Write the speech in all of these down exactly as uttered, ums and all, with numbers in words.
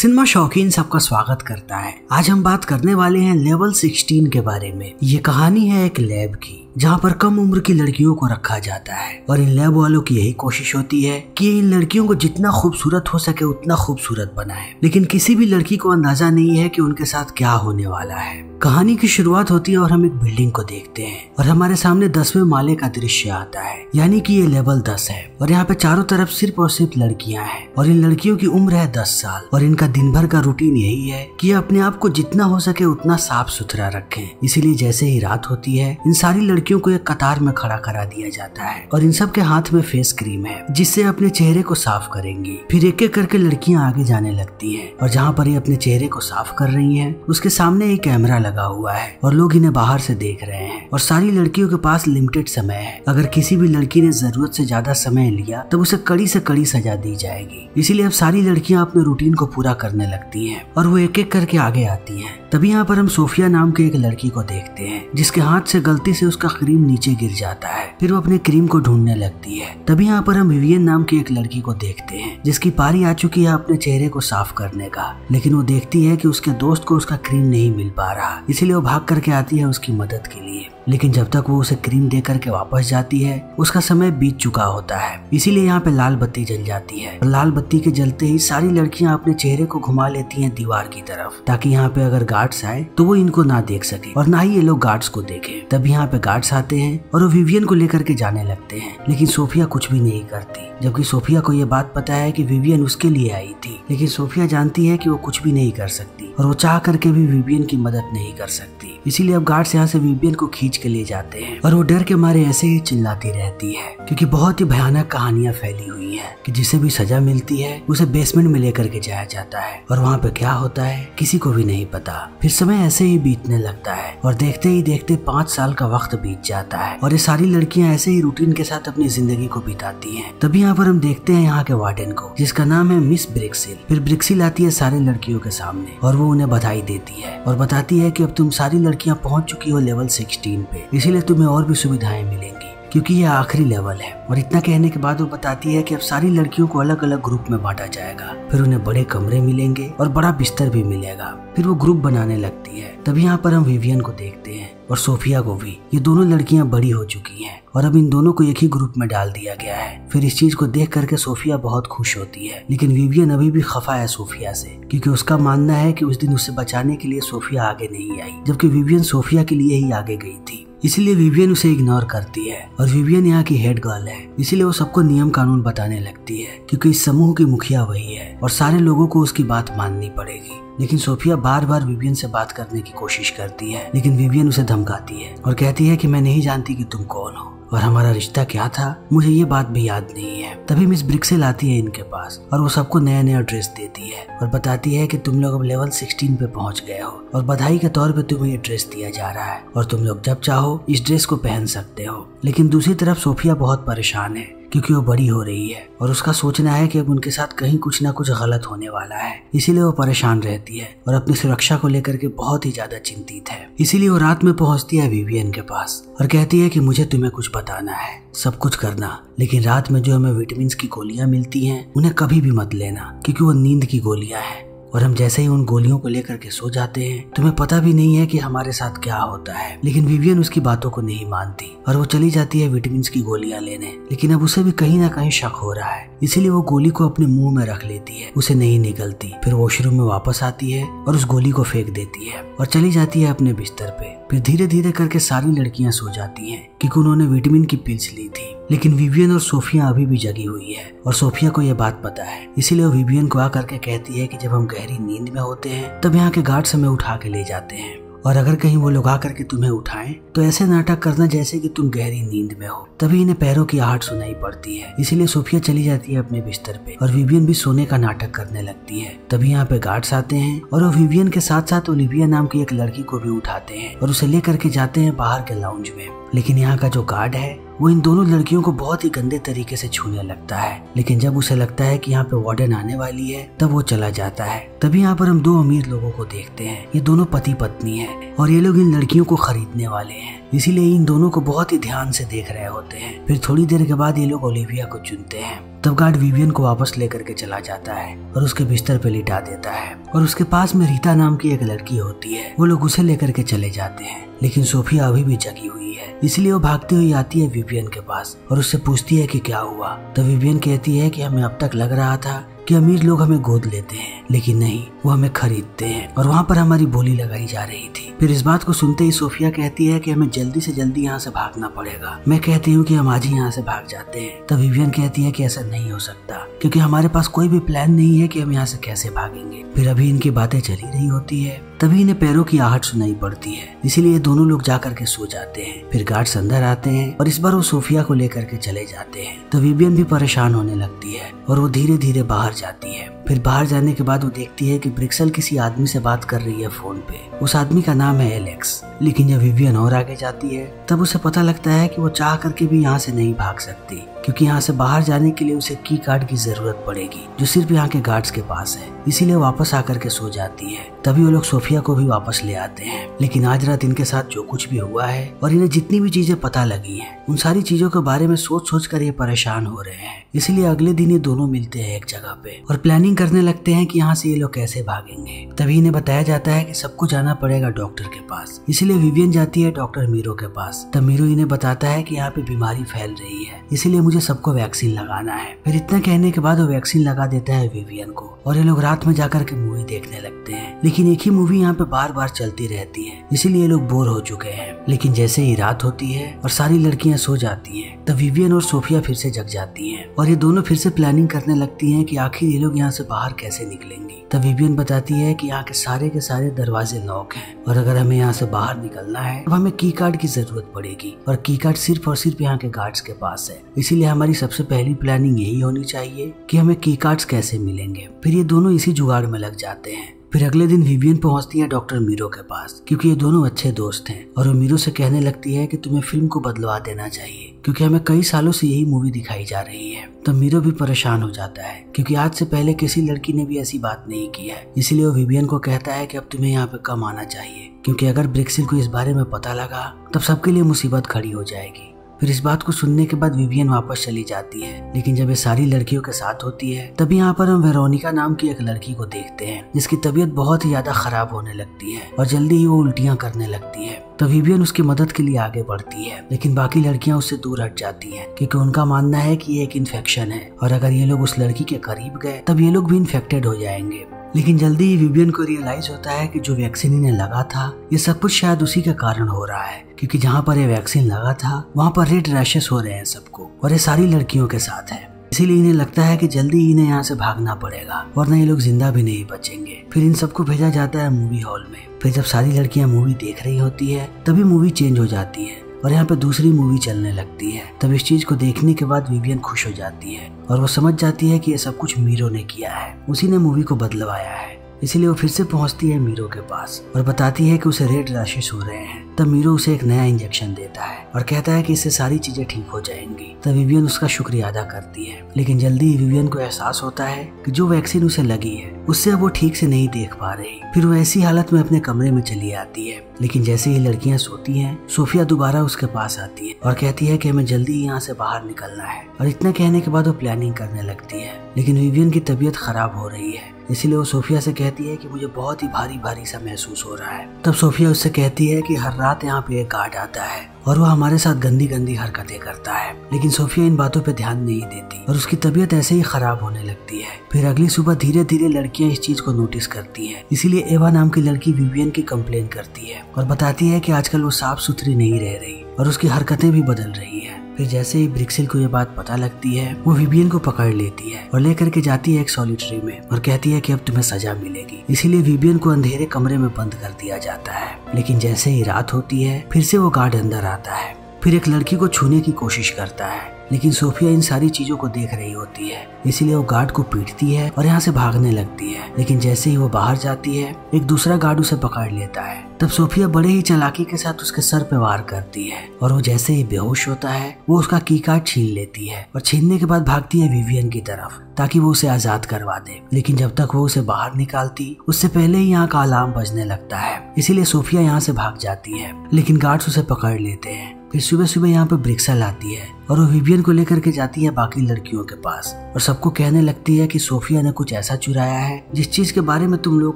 Cinema शौकीन सबका स्वागत करता है। आज हम बात करने वाले हैं लेवल सिक्सटीन के बारे में। ये कहानी है एक लैब की, जहाँ पर कम उम्र की लड़कियों को रखा जाता है और इन लैब वालों की यही कोशिश होती है कि इन लड़कियों को जितना खूबसूरत हो सके उतना खूबसूरत बनाए, लेकिन किसी भी लड़की को अंदाजा नहीं है कि उनके साथ क्या होने वाला है। कहानी की शुरुआत होती है और हम एक बिल्डिंग को देखते हैं और हमारे सामने दसवें माले का दृश्य आता है, यानी कि ये लेवल दस है और यहाँ पे चारों तरफ सिर्फ और सिर्फ लड़कियाँ हैं और इन लड़कियों की उम्र है दस साल और इनका दिन भर का रूटीन यही है कि ये अपने आप को जितना हो सके उतना साफ सुथरा रखें। इसीलिए जैसे ही रात होती है इन सारी लड़कियों को एक कतार में खड़ा करा दिया जाता है और इन सब के हाथ में फेस क्रीम है जिससे अपने चेहरे को साफ करेंगी। फिर एक एक करके लड़कियां आगे जाने लगती हैं और जहाँ पर ये अपने चेहरे को साफ कर रही हैं उसके सामने एक कैमरा लगा हुआ है और लोग इन्हें बाहर से देख रहे हैं और सारी लड़कियों के पास लिमिटेड समय है। अगर किसी भी लड़की ने जरूरत से ज्यादा समय लिया तब उसे कड़ी से कड़ी सजा दी जाएगी। इसीलिए अब सारी लड़कियां अपने रूटीन को पूरा करने लगती हैं और वो एक एक करके आगे आती हैं। तभी यहाँ पर हम सोफिया नाम की एक लड़की को देखते हैं जिसके हाथ से गलती से उसका क्रीम नीचे गिर जाता है। फिर वो अपने क्रीम को ढूंढने लगती है। तभी यहाँ पर हम विवियन नाम की एक लड़की को देखते हैं जिसकी पारी आ चुकी है अपने चेहरे को साफ करने का, लेकिन वो देखती है कि उसके दोस्त को उसका क्रीम नहीं मिल पा रहा, इसीलिए वो भाग करके आती है उसकी मदद के लिए। लेकिन जब तक वो उसे क्रीम दे करके वापस जाती है उसका समय बीत चुका होता है। इसीलिए यहाँ पे लाल बत्ती जल जाती है और लाल बत्ती के जलते ही सारी लड़कियाँ अपने चेहरे को घुमा लेती हैं दीवार की तरफ, ताकि यहाँ पे अगर गार्ड्स आए तो वो इनको ना देख सके और ना ही ये लोग गार्ड्स को देखे। तब यहाँ पे गार्ड्स आते हैं और वो विवियन को लेकर के जाने लगते हैं, लेकिन सोफिया कुछ भी नहीं करती, जबकि सोफिया को ये बात पता है कि विवियन उसके लिए आई थी, लेकिन सोफिया जानती है कि वो कुछ भी नहीं कर सकती और वो चाह करके भी विवियन की मदद नहीं कर सकती। इसीलिए अब गार्ड्स यहाँ से विवियन को खींच के ले जाते हैं और वो डर के मारे ऐसे ही चिल्लाती रहती है, क्योंकि बहुत ही भयानक कहानियां फैली हुई है कि जिसे भी सजा मिलती है उसे बेसमेंट में लेकर के जाया जाता है और वहाँ पे क्या होता है किसी को भी नहीं पता। फिर समय ऐसे ही बीतने लगता है और देखते ही देखते पाँच साल का वक्त बीत जाता है और ये सारी लड़कियां ऐसे ही रूटीन के साथ अपनी जिंदगी को बिताती हैं। तभी यहाँ पर हम देखते हैं यहाँ के वार्डन को जिसका नाम है मिस ब्रिक्सिल। फिर ब्रिक्सिल आती है सारी लड़कियों के सामने और वो उन्हें बधाई देती है और बताती है कि अब तुम सारी लड़कियां पहुंच चुकी हो लेवल सिक्सटीन पे, इसीलिए तुम्हें और भी सुविधाएं मिलेंगी क्योंकि ये आखिरी लेवल है। और इतना कहने के बाद वो बताती है कि अब सारी लड़कियों को अलग अलग ग्रुप में बांटा जाएगा, फिर उन्हें बड़े कमरे मिलेंगे और बड़ा बिस्तर भी मिलेगा। फिर वो ग्रुप बनाने लगती है। तभी यहाँ पर हम विवियन को देखते हैं और सोफिया को भी। ये दोनों लड़कियां बड़ी हो चुकी हैं और अब इन दोनों को एक ही ग्रुप में डाल दिया गया है। फिर इस चीज को देख करके सोफिया बहुत खुश होती है, लेकिन विवियन अभी भी खफा है सोफिया से, क्योंकि उसका मानना है कि उस दिन उसे बचाने के लिए सोफिया आगे नहीं आई, जबकि विवियन सोफिया के लिए ही आगे गई थी। इसलिए विवियन उसे इग्नोर करती है और विवियन यहाँ की हेड गर्ल है, इसीलिए वो सबको नियम कानून बताने लगती है क्योंकि इस समूह की मुखिया वही है और सारे लोगों को उसकी बात माननी पड़ेगी। लेकिन सोफिया बार बार विवियन से बात करने की कोशिश करती है, लेकिन विवियन उसे धमकाती है और कहती है कि मैं नहीं जानती कि तुम कौन हो और हमारा रिश्ता क्या था, मुझे ये बात भी याद नहीं है। तभी मिस ब्रिक्सिल आती है इनके पास और वो सबको नया नया ड्रेस देती है और बताती है कि तुम लोग अब लेवल सिक्सटीन पे पहुंच गए हो और बधाई के तौर पे तुम्हें ये ड्रेस दिया जा रहा है और तुम लोग जब चाहो इस ड्रेस को पहन सकते हो। लेकिन दूसरी तरफ सोफिया बहुत परेशान है क्योंकि वो बड़ी हो रही है और उसका सोचना है कि अब उनके साथ कहीं कुछ ना कुछ गलत होने वाला है, इसीलिए वो परेशान रहती है और अपनी सुरक्षा को लेकर के बहुत ही ज्यादा चिंतित है। इसीलिए वो रात में पहुंचती है विवियन के पास और कहती है कि मुझे तुम्हें कुछ बताना है, सब कुछ करना, लेकिन रात में जो हमें विटामिन की गोलियां मिलती हैं उन्हें कभी भी मत लेना, क्योंकि वो नींद की गोलियां हैं और हम जैसे ही उन गोलियों को लेकर के सो जाते हैं तुम्हें पता भी नहीं है कि हमारे साथ क्या होता है। लेकिन विवियन उसकी बातों को नहीं मानती और वो चली जाती है विटामिन की गोलियां लेने, लेकिन अब उसे भी कहीं ना कहीं शक हो रहा है, इसीलिए वो गोली को अपने मुंह में रख लेती है, उसे नहीं निकलती। फिर वॉशरूम में वापस आती है और उस गोली को फेंक देती है और चली जाती है अपने बिस्तर पे। फिर धीरे धीरे करके सारी लड़कियां सो जाती हैं क्योंकि उन्होंने विटामिन की पिल्स ली थी, लेकिन विवियन और सोफिया अभी भी जगी हुई है और सोफिया को यह बात पता है, इसीलिए वो विवियन को आकर के कहती है कि जब हम गहरी नींद में होते हैं तब यहाँ के गार्ड्स हमें उठा के ले जाते हैं और अगर कहीं वो लोग आकर के तुम्हें उठाएं तो ऐसे नाटक करना जैसे कि तुम गहरी नींद में हो। तभी इन्हें पैरों की आहट सुनाई पड़ती है, इसीलिए सोफिया चली जाती है अपने बिस्तर पे और विवियन भी सोने का नाटक करने लगती है। तभी यहाँ पे गार्ड्स आते हैं और वो विवियन के साथ साथ ओलिविया नाम की एक लड़की को भी उठाते हैं और उसे ले करके जाते हैं बाहर के लाउंज में। लेकिन यहाँ का जो गार्ड है वो इन दोनों लड़कियों को बहुत ही गंदे तरीके से छूने लगता है। लेकिन जब उसे लगता है कि यहाँ पे वार्डन आने वाली है तब वो चला जाता है। तभी यहाँ पर हम दो अमीर लोगों को देखते हैं। ये दोनों पति पत्नी हैं और ये लोग इन लड़कियों को खरीदने वाले हैं, इसीलिए इन दोनों को बहुत ही ध्यान से देख रहे होते हैं। फिर थोड़ी देर के बाद ये लोग ओलिविया को चुनते हैं। तब गार्ड विवियन को वापस लेकर के चला जाता है और उसके बिस्तर पे लिटा देता है और उसके पास में रीता नाम की एक लड़की होती है। वो लोग उसे लेकर के चले जाते हैं, लेकिन सोफिया अभी भी जगी हुई है, इसलिए वो भागती हुई आती है विवियन के पास और उससे पूछती है कि क्या हुआ। तो विवियन कहती है कि हमें अब तक लग रहा था कि अमीर लोग हमें गोद लेते हैं, लेकिन नहीं, वो हमें खरीदते हैं और वहाँ पर हमारी बोली लगाई जा रही थी। फिर इस बात को सुनते ही सोफिया कहती है कि हमें जल्दी से जल्दी यहाँ से भागना पड़ेगा। मैं कहती हूँ कि हम आज ही यहाँ से भाग जाते हैं। तब विवियन कहती है कि ऐसा नहीं हो सकता, क्योंकि हमारे पास कोई भी प्लान नहीं है कि हम यहाँ से कैसे भागेंगे। फिर अभी इनकी बातें चली रही होती है, तभी इन्हें पैरों की आहट सुनाई पड़ती है, इसीलिए दोनों लोग जा करके सो जाते हैं। फिर गार्ड्स अंदर आते हैं और इस बार वो सोफिया को लेकर के चले जाते हैं। तो विवियन भी परेशान होने लगती है और वो धीरे धीरे बाहर जाती है। फिर बाहर जाने के बाद वो देखती है कि ब्रिक्सल किसी आदमी से बात कर रही है फोन पे। उस आदमी का नाम है एलेक्स। लेकिन जब विवियन और आगे जाती है तब उसे पता लगता है कि वो चाह करके भी यहाँ से नहीं भाग सकती, क्योंकि यहाँ से बाहर जाने के लिए उसे की कार्ड की जरूरत पड़ेगी, जो सिर्फ यहाँ के गार्ड्स के पास है। इसीलिए वापस आकर के सो जाती है। तभी वो लोग सोफिया को भी वापस ले आते हैं। लेकिन आज रात इनके साथ जो कुछ भी हुआ है और इन्हें जितनी भी चीजें पता लगी है, उन सारी चीजों के बारे में सोच सोच कर ये परेशान हो रहे हैं। इसलिए अगले दिन ये दोनों मिलते हैं एक जगह पे और प्लानिंग करने लगते हैं कि यहाँ से ये लोग कैसे भागेंगे। तभी इन्हें बताया जाता है कि सबको जाना पड़ेगा डॉक्टर के पास। इसीलिए विवियन जाती है डॉक्टर मीरो के पास। तब मीरो इन्हें बताता है कि यहाँ पे बीमारी फैल रही है, इसीलिए मुझे सबको वैक्सीन लगाना है। फिर इतना कहने के बाद वो वैक्सीन लगा देता है विवियन को और ये लोग रात में जाकर के मूवी देखने लगते हैं। लेकिन एक ही मूवी यहाँ पे बार बार चलती रहती है, इसीलिए ये लोग बोर हो चुके हैं। लेकिन जैसे ही रात होती है और सारी लड़कियाँ सो जाती है, तब विवियन और सोफिया फिर से जग जाती है और ये दोनों फिर से प्लानिंग करने लगती है कि आखिर ये लोग यहाँ से बाहर कैसे निकलेंगी। तब विवियन बताती है कि यहाँ के सारे के सारे दरवाजे लॉक हैं और अगर हमें यहाँ से बाहर निकलना है तो हमें की कार्ड की जरूरत पड़ेगी और की कार्ड सिर्फ और सिर्फ यहाँ के गार्ड्स के पास है। इसीलिए हमारी सबसे पहली प्लानिंग यही होनी चाहिए कि हमें की कार्ड्स कैसे मिलेंगे। फिर ये दोनों इसी जुगाड़ में लग जाते हैं। फिर अगले दिन विवियन पहुंचती है डॉक्टर मीरो के पास, क्योंकि ये दोनों अच्छे दोस्त हैं और वो मीरो से कहने लगती है कि तुम्हें फिल्म को बदलवा देना चाहिए, क्योंकि हमें कई सालों से यही मूवी दिखाई जा रही है। तो मीरो भी परेशान हो जाता है, क्योंकि आज से पहले किसी लड़की ने भी ऐसी बात नहीं की है। इसलिए वो विवियन को कहता है कि अब तुम्हें यहाँ पे कम आना चाहिए, क्योंकि अगर ब्रिक्सिल को इस बारे में पता लगा तब सबके लिए मुसीबत खड़ी हो जाएगी। फिर इस बात को सुनने के बाद विवियन वापस चली जाती है। लेकिन जब ये सारी लड़कियों के साथ होती है, तभी यहाँ पर हम वेरोनिका नाम की एक लड़की को देखते हैं, जिसकी तबीयत बहुत ही ज्यादा खराब होने लगती है और जल्दी ही वो उल्टियाँ करने लगती है। तो विवियन उसकी मदद के लिए आगे बढ़ती है, लेकिन बाकी लड़कियां उससे दूर हट जाती हैं, क्योंकि उनका मानना है कि ये एक इन्फेक्शन है और अगर ये लोग उस लड़की के करीब गए तब ये लोग भी इन्फेक्टेड हो जाएंगे। लेकिन जल्दी ही विवियन को रियलाइज होता है कि जो वैक्सीन इन्हें लगा था, ये सब कुछ शायद उसी के कारण हो रहा है, क्योंकि जहाँ पर ये वैक्सीन लगा था वहाँ पर रेड रैशेस हो रहे हैं सबको और ये सारी लड़कियों के साथ है। इसीलिए इन्हें लगता है कि जल्दी इन्हें यहाँ से भागना पड़ेगा वरना ये लोग जिंदा भी नहीं बचेंगे। फिर इन सबको भेजा जाता है मूवी हॉल में। फिर जब सारी लड़कियाँ मूवी देख रही होती है, तभी मूवी चेंज हो जाती है और यहाँ पे दूसरी मूवी चलने लगती है। तब इस चीज को देखने के बाद विवियन खुश हो जाती है और वो समझ जाती है कि ये सब कुछ मीरो ने किया है, उसी ने मूवी को बदलवाया है। इसीलिए वो फिर से पहुंचती है मीरो के पास और बताती है कि उसे रेड रैशेस हो रहे हैं। तब मीरो उसे एक नया इंजेक्शन देता है और कहता है कि इससे सारी चीजें ठीक हो जाएंगी। तब विवियन उसका शुक्रिया अदा करती है। लेकिन जल्दी ही विवियन को एहसास होता है कि जो वैक्सीन उसे लगी है उससे अब वो ठीक से नहीं देख पा रही। फिर वो ऐसी हालत में अपने कमरे में चली आती है। लेकिन जैसे ही लड़कियां सोती हैं, सोफिया दोबारा उसके पास आती है और कहती है कि हमें जल्दी ही यहाँ से बाहर निकलना है और इतना कहने के बाद वो प्लानिंग करने लगती है। लेकिन विवियन की तबीयत खराब हो रही है, इसीलिए वो सोफिया से कहती है कि मुझे बहुत ही भारी भारी सा महसूस हो रहा है। तब सोफिया उससे कहती है कि हर रात यहाँ पे एक गार्ड आता है और वो हमारे साथ गंदी गंदी हरकतें करता है। लेकिन सोफिया इन बातों पे ध्यान नहीं देती और उसकी तबीयत ऐसे ही खराब होने लगती है। फिर अगली सुबह धीरे धीरे लड़कियां इस चीज को नोटिस करती है, इसीलिए एवा नाम की लड़की विवियन की कंप्लेन करती है और बताती है कि आजकल वो साफ सुथरी नहीं रह रही और उसकी हरकतें भी बदल रही है। फिर जैसे ही ब्रिक्सिल को ये बात पता लगती है, वो विवियन को पकड़ लेती है और लेकर के जाती है एक सॉलिटरी में और कहती है कि अब तुम्हें सजा मिलेगी। इसीलिए विवियन को अंधेरे कमरे में बंद कर दिया जाता है। लेकिन जैसे ही रात होती है, फिर से वो गार्ड अंदर आता है। फिर एक लड़की को छूने की कोशिश करता है, लेकिन सोफिया इन सारी चीजों को देख रही होती है, इसीलिए वो गार्ड को पीटती है और यहाँ से भागने लगती है। लेकिन जैसे ही वो बाहर जाती है, एक दूसरा गार्ड उसे पकड़ लेता है। तब सोफिया बड़े ही चालाकी के साथ उसके सर पे वार करती है और वो जैसे ही बेहोश होता है, वो उसका की कार्ड छीन लेती है और छीनने के बाद भागती है विवियन की तरफ ताकि वो उसे आजाद करवा दे। लेकिन जब तक वो उसे बाहर निकालती, उससे पहले ही यहाँ का अलार्म बजने लगता है, इसीलिए सोफिया यहाँ से भाग जाती है। लेकिन गार्ड्स उसे पकड़ लेते हैं। फिर सुबह सुबह यहाँ पे ब्रिक्सल आती है और वो विवियन को लेकर के जाती है बाकी लड़कियों के पास और सबको कहने लगती है कि सोफिया ने कुछ ऐसा चुराया है जिस चीज के बारे में तुम लोगों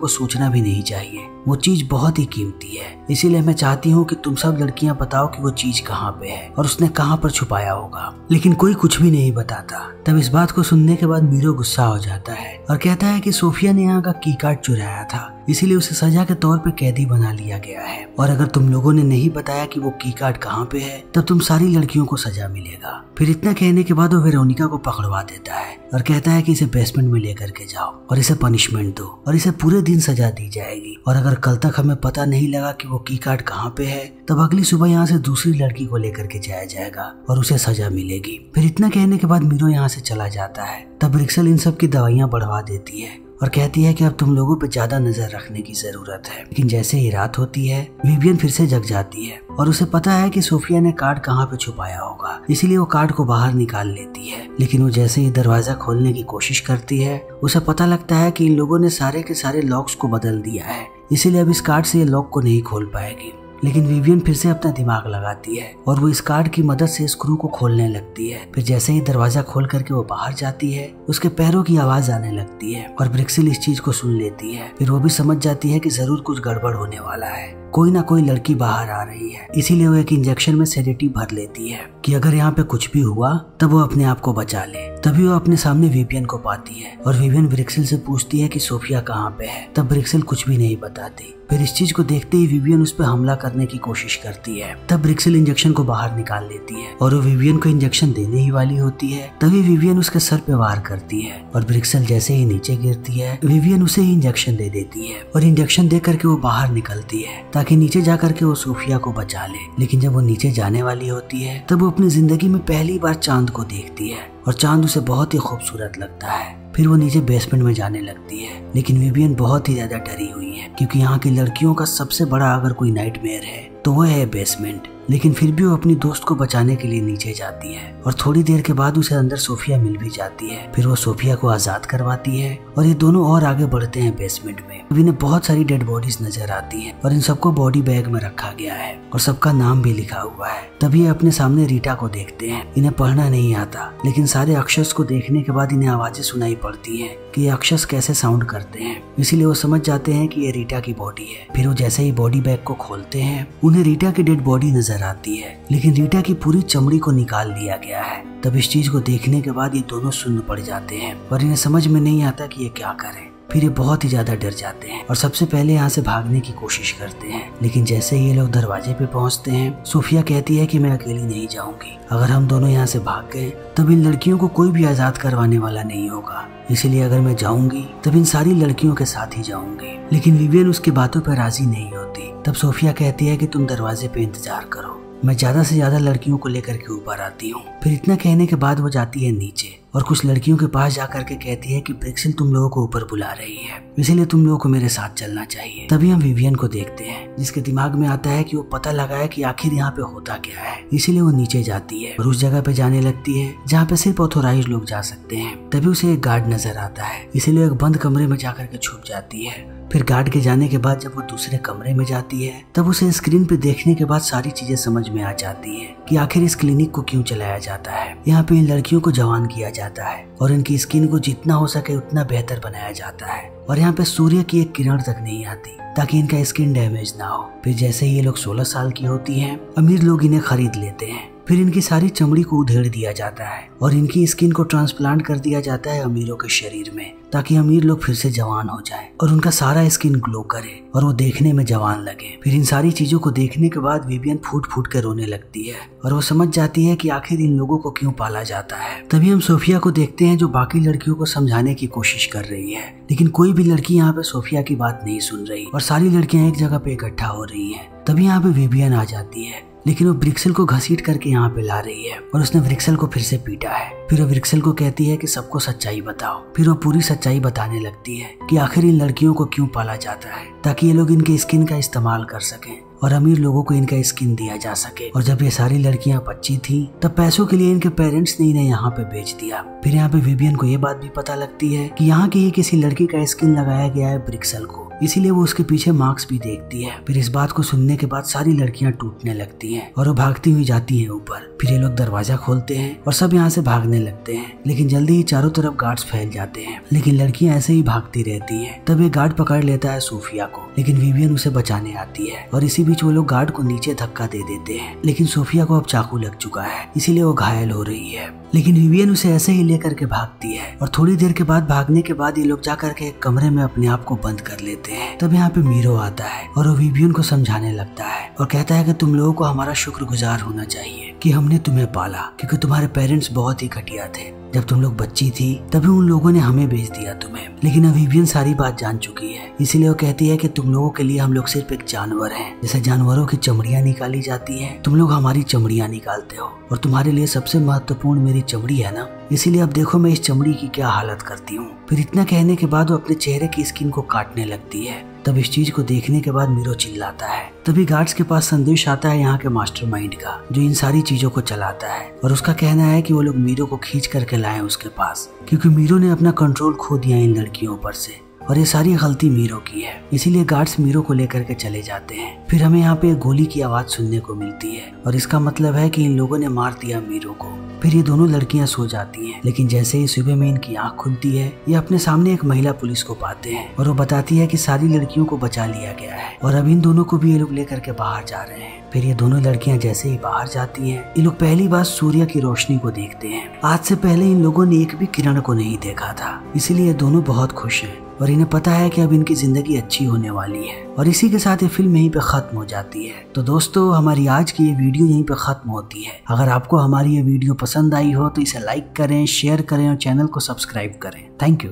को सोचना भी नहीं चाहिए। वो चीज बहुत ही कीमती है, इसीलिए मैं चाहती हूँ कि तुम सब लड़कियाँ बताओ कि वो चीज कहाँ पे है और उसने कहाँ पर छुपाया होगा। लेकिन कोई कुछ भी नहीं बताता। तब इस बात को सुनने के बाद मीरो गुस्सा हो जाता है और कहता है कि सोफिया ने यहाँ का की कार्ड चुराया था, इसीलिए उसे सजा के तौर पर कैदी बना लिया गया है और अगर तुम लोगों ने नहीं बताया कि वो की कार्ड कहाँ पे है तब तुम सारी लड़कियों को सजा मिलेगा। फिर इतना कहने के बाद वो वेरोनिका को पकड़वा देता है और कहता है कि इसे बेसमेंट में लेकर के जाओ और इसे पनिशमेंट दो और इसे पूरे दिन सजा दी जाएगी और अगर कल तक हमें पता नहीं लगा कि वो की कार्ड कहाँ पे है तब अगली सुबह यहाँ से दूसरी लड़की को लेकर के जाया जाएगा और उसे सजा मिलेगी। फिर इतना कहने के बाद मीरो यहाँ से चला जाता है। तब ब्रिक्सल इन सब की दवाइयाँ बढ़वा देती है और कहती है कि अब तुम लोगों पे ज्यादा नजर रखने की जरूरत है। लेकिन जैसे ही रात होती है, विवियन फिर से जग जाती है और उसे पता है कि सोफिया ने कार्ड कहाँ पे छुपाया होगा, इसीलिए वो कार्ड को बाहर निकाल लेती है। लेकिन वो जैसे ही दरवाजा खोलने की कोशिश करती है, उसे पता लगता है कि इन लोगों ने सारे के सारे लॉक्स को बदल दिया है, इसीलिए अब इस कार्ड से ये लॉक को नहीं खोल पाएगी। लेकिन विवियन फिर से अपना दिमाग लगाती है और वो इस कार्ड की मदद से स्क्रू को खोलने लगती है। फिर जैसे ही दरवाजा खोल करके वो बाहर जाती है, उसके पैरों की आवाज आने लगती है और ब्रिक्सिल इस चीज को सुन लेती है। फिर वो भी समझ जाती है कि जरूर कुछ गड़बड़ होने वाला है, कोई ना कोई लड़की बाहर आ रही है, इसीलिए वो एक इंजेक्शन में सेडेटिव भर लेती है कि अगर यहाँ पे कुछ भी हुआ तब वो अपने आप को बचा ले। तभी वो अपने सामने विवियन को पाती है और विवियन ब्रिक्सिल से पूछती है कि सोफिया कहाँ पे है। तब ब्रिक्सिल कुछ भी नहीं बताती। फिर इस चीज को देखते ही विवियन उस पर हमला करने की कोशिश करती है। तब ब्रिक्सिल इंजेक्शन को बाहर निकाल लेती है और वो विवियन को इंजेक्शन देने ही वाली होती है, तभी विवियन उसके सर पे वार करती है और ब्रिक्सिल जैसे ही नीचे गिरती है, विवियन उसे ही इंजेक्शन दे देती है और इंजेक्शन दे करके वो बाहर निकलती है ताकि नीचे जा करके वो सोफिया को बचा ले। लेकिन जब वो नीचे जाने वाली होती है, तब वो अपनी जिंदगी में पहली बार चांद को देखती है और चांद उसे बहुत ही खूबसूरत लगता है। फिर वो नीचे बेसमेंट में जाने लगती है, लेकिन विवियन बहुत ही ज्यादा डरी हुई है क्योंकि यहाँ की लड़कियों का सबसे बड़ा अगर कोई नाइटमेयर है तो वो है बेसमेंट। लेकिन फिर भी वो अपनी दोस्त को बचाने के लिए नीचे जाती है और थोड़ी देर के बाद उसे अंदर सोफिया मिल भी जाती है। फिर वो सोफिया को आजाद करवाती है और ये दोनों और आगे बढ़ते हैं बेसमेंट में। इन्हें बहुत सारी डेड बॉडीज नजर आती है और इन सबको बॉडी बैग में रखा गया है और सबका नाम भी लिखा हुआ है। तभी ये अपने सामने रीटा को देखते हैं। इन्हें पढ़ना नहीं आता, लेकिन सारे अक्षर को देखने के बाद इन्हें आवाजें सुनाई पड़ती है कि ये अक्षर कैसे साउंड करते हैं, इसीलिए वो समझ जाते हैं कि ये रीटा की बॉडी है। फिर वो जैसे ही बॉडी बैग को खोलते हैं, उन्हें रीटा की डेड बॉडी नजर आती है, लेकिन रीटा की पूरी चमड़ी को निकाल लिया गया है। तब इस चीज को देखने के बाद ये दोनों सुन्न पड़ जाते हैं और इन्हें समझ में नहीं आता कि ये क्या करें। फिर ये बहुत ही ज्यादा डर जाते हैं और सबसे पहले यहाँ से भागने की कोशिश करते हैं। लेकिन जैसे ही ये लोग दरवाजे पे पहुँचते हैं, सोफिया कहती है कि मैं अकेली नहीं जाऊंगी, अगर हम दोनों यहाँ से भाग गए तब इन लड़कियों को कोई भी आजाद करवाने वाला नहीं होगा, इसीलिए अगर मैं जाऊंगी तब इन सारी लड़कियों के साथ ही जाऊंगी। लेकिन विवियन उसकी बातों पर राजी नहीं होती। तब सोफिया कहती है कि तुम दरवाजे पे इंतजार करो, मैं ज्यादा से ज्यादा लड़कियों को लेकर के ऊपर आती हूँ। फिर इतना कहने के बाद वो जाती है नीचे और कुछ लड़कियों के पास जाकर के कहती है कि ब्रिक्सिल तुम लोगों को ऊपर बुला रही है, इसीलिए तुम लोगों को मेरे साथ चलना चाहिए। तभी हम विवियन को देखते हैं, जिसके दिमाग में आता है कि वो पता लगा है कि आखिर यहाँ पे होता क्या है, इसीलिए वो नीचे जाती है और उस जगह पे जाने लगती है जहाँ पे सिर्फ ऑथोराइज लोग जा सकते हैं। तभी उसे एक गार्ड नजर आता है, इसीलिए एक बंद कमरे में जाकर के छुप जाती है। फिर गार्ड के जाने के बाद जब वो दूसरे कमरे में जाती है, तब उसे स्क्रीन पे देखने के बाद सारी चीजें समझ में आ जाती है कि आखिर इस क्लिनिक को क्यों चलाया जाता है। यहाँ पे इन लड़कियों को जवान किया जाता है और इनकी स्किन को जितना हो सके उतना बेहतर बनाया जाता है और यहाँ पे सूर्य की एक किरण तक नहीं आती ताकि इनका स्किन डैमेज ना हो। फिर जैसे ही ये लोग सोलह साल की होती है, अमीर लोग इन्हें खरीद लेते हैं। फिर इनकी सारी चमड़ी को उधेड़ दिया जाता है और इनकी स्किन को ट्रांसप्लांट कर दिया जाता है अमीरों के शरीर में ताकि अमीर लोग फिर से जवान हो जाएं और उनका सारा स्किन ग्लो करे और वो देखने में जवान लगे। फिर इन सारी चीजों को देखने के बाद विवियन फूट फूट कर रोने लगती है और वो समझ जाती है कि आखिर इन लोगों को क्यों पाला जाता है। तभी हम सोफिया को देखते हैं, जो बाकी लड़कियों को समझाने की कोशिश कर रही है, लेकिन कोई भी लड़की यहाँ पे सोफिया की बात नहीं सुन रही और सारी लड़कियाँ एक जगह पे इकट्ठा हो रही है। तभी यहाँ पे विवियन आ जाती है लेकिन वो ब्रिक्सल को घसीट करके यहाँ पे ला रही है और उसने ब्रिक्सल को फिर से पीटा है। फिर वो ब्रिक्सल को कहती है कि सबको सच्चाई बताओ। फिर वो पूरी सच्चाई बताने लगती है कि आखिर इन लड़कियों को क्यों पाला जाता है, ताकि ये लोग इनके स्किन का इस्तेमाल कर सकें और अमीर लोगों को इनका स्किन दिया जा सके। और जब ये सारी लड़कियां बच्ची थी तब पैसों के लिए इनके पेरेंट्स ने इन्हें यहाँ पे बेच दिया। फिर यहाँ पे विवियन को ये बात भी पता लगती है कि यहाँ की किसी लड़की का स्किन लगाया गया है ब्रिक्सल को, इसीलिए वो उसके पीछे मार्क्स भी देखती है। फिर इस बात को सुनने के बाद सारी लड़कियां टूटने लगती हैं और वो भागती हुई जाती हैं ऊपर। फिर ये लोग दरवाजा खोलते हैं और सब यहाँ से भागने लगते हैं, लेकिन जल्दी ही चारों तरफ गार्ड्स फैल जाते हैं। लेकिन लड़कियां ऐसे ही भागती रहती हैं। तब ये गार्ड पकड़ लेता है सोफिया को, लेकिन विवियन उसे बचाने आती है और इसी बीच वो लोग गार्ड को नीचे धक्का दे देते हैं। लेकिन सोफिया को अब चाकू लग चुका है, इसीलिए वो घायल हो रही है। लेकिन विवियन उसे ऐसे ही ले करके भागती है और थोड़ी देर के बाद भागने के बाद ये लोग जा करके एक कमरे में अपने आप को बंद कर लेते हैं। तब यहाँ पे मीरो आता है और वो विवियन को समझाने लगता है और कहता है कि तुम लोगों को हमारा शुक्रगुजार होना चाहिए कि हमने तुम्हें पाला, क्योंकि तुम्हारे पेरेंट्स बहुत ही घटिया थे। जब तुम लोग बच्ची थी तभी उन लोगों ने हमें बेच दिया तुम्हें। लेकिन विवियन सारी बात जान चुकी है, इसीलिए वो कहती है कि तुम लोगों के लिए हम लोग सिर्फ एक जानवर हैं। जैसे जानवरों की चमड़ियां निकाली जाती है, तुम लोग हमारी चमड़ियां निकालते हो और तुम्हारे लिए सबसे महत्वपूर्ण मेरी चमड़ी है ना, इसीलिए अब देखो मैं इस चमड़ी की क्या हालत करती हूँ। फिर इतना कहने के बाद वो अपने चेहरे की स्किन को काटने लगती है। तब इस चीज को देखने के बाद मीरो चिल्लाता है। तभी गार्ड्स के पास संदेश आता है यहाँ के मास्टरमाइंड का, जो इन सारी चीजों को चलाता है और उसका कहना है कि वो लोग मीरो को खींच करके लाए उसके पास, क्योंकि मीरो ने अपना कंट्रोल खो दिया इन लड़कियों पर से और ये सारी गलती मीरो की है। इसीलिए गार्ड्स मीरो को लेकर के चले जाते हैं। फिर हमें यहाँ पे गोली की आवाज सुनने को मिलती है और इसका मतलब है कि इन लोगों ने मार दिया मीरो को। फिर ये दोनों लड़कियां सो जाती हैं, लेकिन जैसे ही सुबह में इनकी आंख खुलती है ये अपने सामने एक महिला पुलिस को पाते हैं और वो बताती है कि सारी लड़कियों को बचा लिया गया है और अब इन दोनों को भी ये लोग लेकर के बाहर जा रहे हैं। फिर ये दोनों लड़कियां जैसे ही बाहर जाती हैं, ये लोग पहली बार सूर्य की रोशनी को देखते हैं। आज से पहले इन लोगों ने एक भी किरण को नहीं देखा था, इसीलिए ये दोनों बहुत खुश हैं और इन्हें पता है कि अब इनकी जिंदगी अच्छी होने वाली है। और इसी के साथ ये फिल्म यहीं पे खत्म हो जाती है। तो दोस्तों, हमारी आज की ये वीडियो यहीं पे खत्म होती है। अगर आपको हमारी ये वीडियो पसंद आई हो तो इसे लाइक करें, शेयर करें और चैनल को सब्सक्राइब करें। Thank you.